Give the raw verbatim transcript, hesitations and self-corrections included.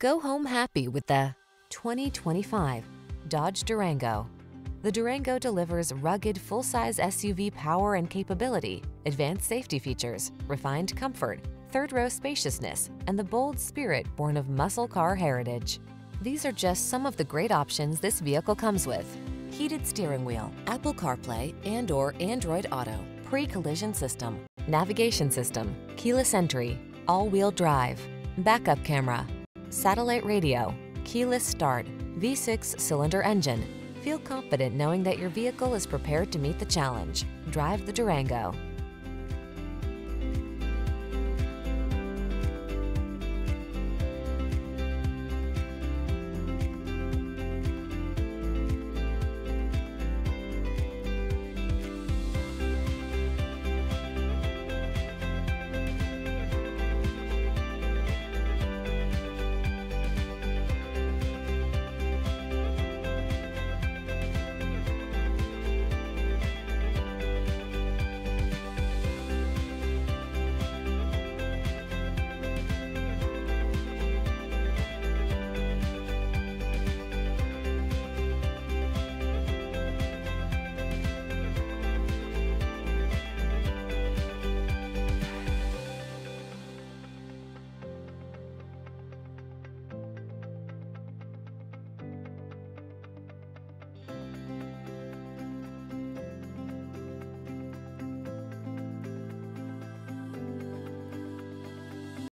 Go home happy with the twenty twenty-five Dodge Durango. The Durango delivers rugged full-size S U V power and capability, advanced safety features, refined comfort, third-row spaciousness, and the bold spirit born of muscle car heritage. These are just some of the great options this vehicle comes with: heated steering wheel, Apple CarPlay and/or Android Auto, pre-collision system, navigation system, keyless entry, all-wheel drive, backup camera, satellite radio, keyless start, V six cylinder engine. Feel confident knowing that your vehicle is prepared to meet the challenge. Drive the Durango.